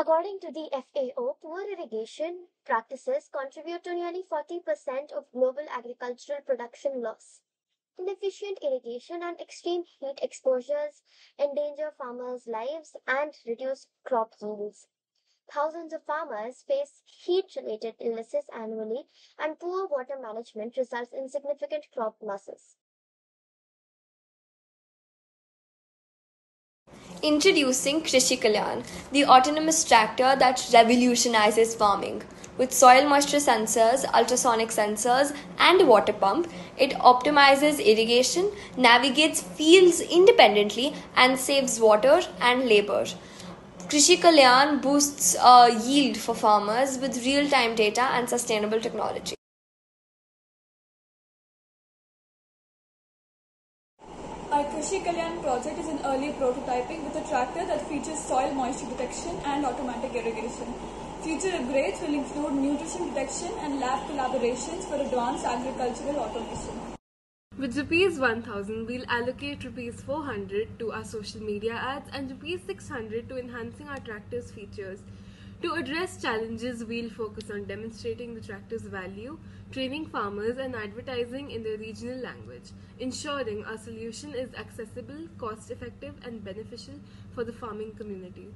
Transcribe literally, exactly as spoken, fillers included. According to the F A O, poor irrigation practices contribute to nearly forty percent of global agricultural production loss. Inefficient irrigation and extreme heat exposures endanger farmers' lives and reduce crop yields. Thousands of farmers face heat-related illnesses annually, and poor water management results in significant crop losses. Introducing Krishi Kalyan, the autonomous tractor that revolutionizes farming. With soil moisture sensors, ultrasonic sensors, and water pump, it optimizes irrigation, navigates fields independently, and saves water and labor. Krishi Kalyan boosts uh, yield for farmers with real-time data and sustainable technology. Our Krishi Kalyan project is in early prototyping with a tractor that features soil moisture detection and automatic irrigation. Future upgrades will include nutrition detection and lab collaborations for advanced agricultural automation. With rupees one thousand, we'll allocate rupees four hundred to our social media ads and rupees six hundred to enhancing our tractor's features. To address challenges, we'll focus on demonstrating the tractor's value, training farmers, and advertising in their regional language, ensuring our solution is accessible, cost-effective, and beneficial for the farming community.